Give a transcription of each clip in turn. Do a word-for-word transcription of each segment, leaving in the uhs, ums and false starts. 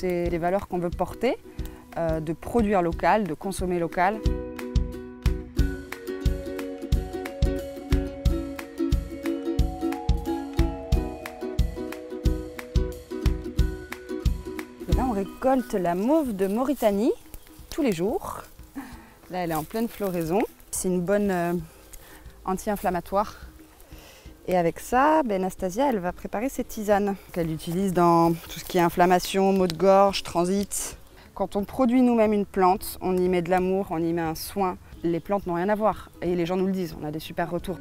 c'est les valeurs qu'on veut porter, euh, de produire local, de consommer local. Et là, on récolte la mauve de Mauritanie tous les jours. Là, elle est en pleine floraison. C'est une bonne euh, anti-inflammatoire. Et avec ça, ben, Nastasia, elle va préparer ses tisanes qu'elle utilise dans tout ce qui est inflammation, maux de gorge, transit. Quand on produit nous-mêmes une plante, on y met de l'amour, on y met un soin. Les plantes n'ont rien à voir et les gens nous le disent, on a des super retours.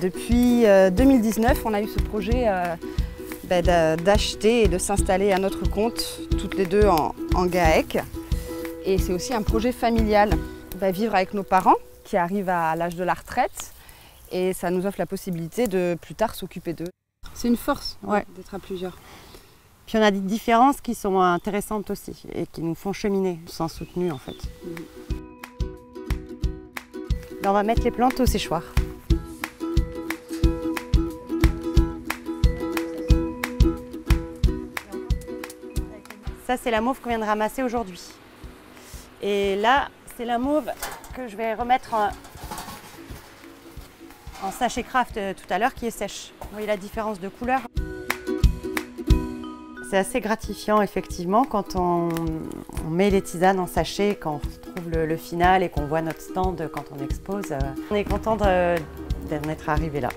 Depuis deux mille dix-neuf, on a eu ce projet d'acheter et de s'installer à notre compte, toutes les deux en, en G A E C. Et c'est aussi un projet familial. On va vivre avec nos parents qui arrivent à l'âge de la retraite et ça nous offre la possibilité de plus tard s'occuper d'eux. C'est une force ouais. d'être à plusieurs. Puis on a des différences qui sont intéressantes aussi et qui nous font cheminer, sans soutenir en fait. Mmh. Là, on va mettre les plantes au séchoir. Ça, c'est la mauve qu'on vient de ramasser aujourd'hui. Et là, c'est la mauve que je vais remettre en, en sachet craft tout à l'heure, qui est sèche. Vous voyez la différence de couleur. C'est assez gratifiant, effectivement, quand on, on met les tisanes en sachet, quand on retrouve le, le final et qu'on voit notre stand quand on expose. On est content d'en être arrivé là.